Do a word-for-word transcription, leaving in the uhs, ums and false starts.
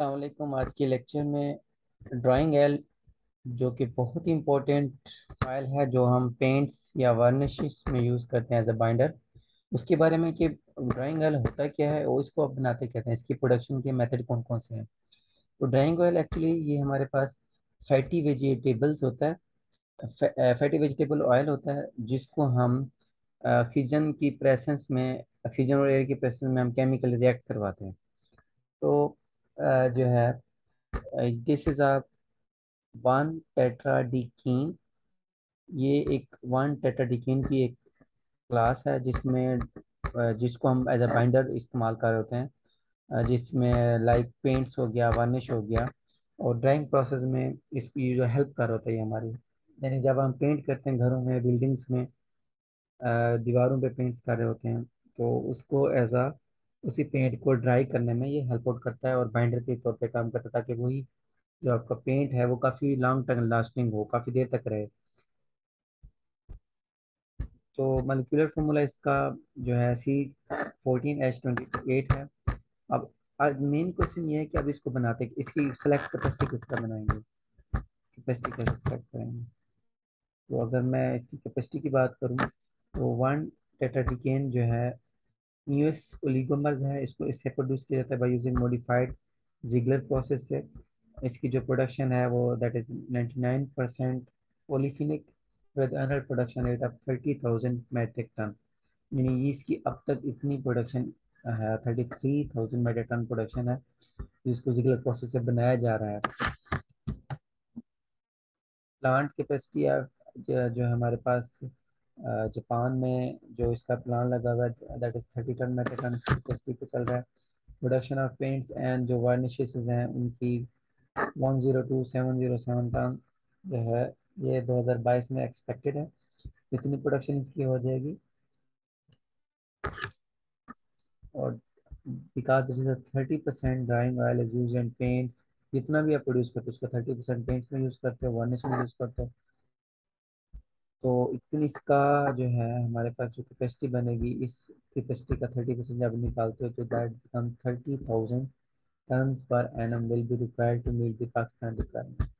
अस्सलाम वालेकुम। आज के लेक्चर में ड्राइंग एल जो कि बहुत ही इम्पोर्टेंट फाइल है जो हम पेंट्स या वार्निशेस में यूज़ करते हैं एज अ बाइंडर, उसके बारे में कि ड्राइंग एल होता क्या है और इसको आप बनाते कहते हैं, इसकी प्रोडक्शन के मेथड कौन कौन से हैं। तो ड्राइंग एल एक्चुअली ये हमारे पास फैटी वेजिटेबल्स होता है, फैटी वेजिटेबल ऑयल होता है जिसको हम फ्यूजन की प्रेसेंस में, फ्यूजन और एयर की प्रेसेंस में हम केमिकल रिएक्ट करवाते हैं। तो Uh, जो है this is a one tetradecene, ये एक वन टेट्राडिकीन की एक क्लास है जिसमें जिसको हम एज अ बाइंडर इस्तेमाल कर रहे होते हैं, जिसमें लाइक पेंट्स हो गया, वार्निश हो गया और ड्राइंग प्रोसेस में इसकी जो हेल्प कर होता है ये हमारी, यानी जब हम पेंट करते हैं घरों में, बिल्डिंग्स में, दीवारों पे पेंट्स कर रहे होते हैं तो उसको एज अ उसी पेंट को ड्राई करने में ये हेल्प आउट करता है और बाइंडर के तौर पे काम करता है, ताकि वही जो आपका पेंट है वो काफ़ी लॉन्ग टर्म लास्टिंग हो, काफ़ी देर तक रहे। तो मॉलिक्यूलर फार्मूला इसका जो है C fourteen H twenty eight है। अब मेन क्वेश्चन ये है कि अब इसको बनाते, इसकी सेलेक्ट कैपेसिटी कितना बनाएंगे, कैपेसिटी कैसे सेलेक्ट करेंगे। तो अगर मैं इसकी कैपेसिटी की बात करूँ तो वन टेट्राडिकेन जो है न्यूएस ओलिगोमर्स है, इसको इससे प्रोड्यूस किया जाता है by using modified Ziegler process से। इसकी जो प्रोडक्शन है वो that is ninety nine percent polyphenic with annual production rate of thirty thousand metric ton, यानी इसकी अब तक इतनी प्रोडक्शन है, thirty three thousand metric ton production है जिसको जिगलर प्रोसेस से बनाया जा रहा है। प्लांट कैपेसिटी जो हमारे पास जापान में जो इसका प्लान लगा हुआ है that is thirty ton metric ton capacity पे चल रहा है। प्रोडक्शन ऑफ पेंट्स एंड जो वार्निशेस हैं उनकी one zero two seven zero seven ton जो है ये दो हज़ार बाईस में एक्सपेक्टेड है, इतनी प्रोडक्शन इसकी हो जाएगी। और because thirty percent drying oil is use and paints, जितना भी आप प्रोड्यूस करते हो उसका थर्टी परसेंट पेंट्स में यूज़ करते हो, वार्निश में यूज़ करते हो, तो इतनी इसका जो है हमारे पास जो कैपेसिटी बनेगी, इस कैपेसिटी का थर्टी परसेंट जब निकालते हो तो that become thirty thousand ton per annum will be required to meet the Pakistan requirement.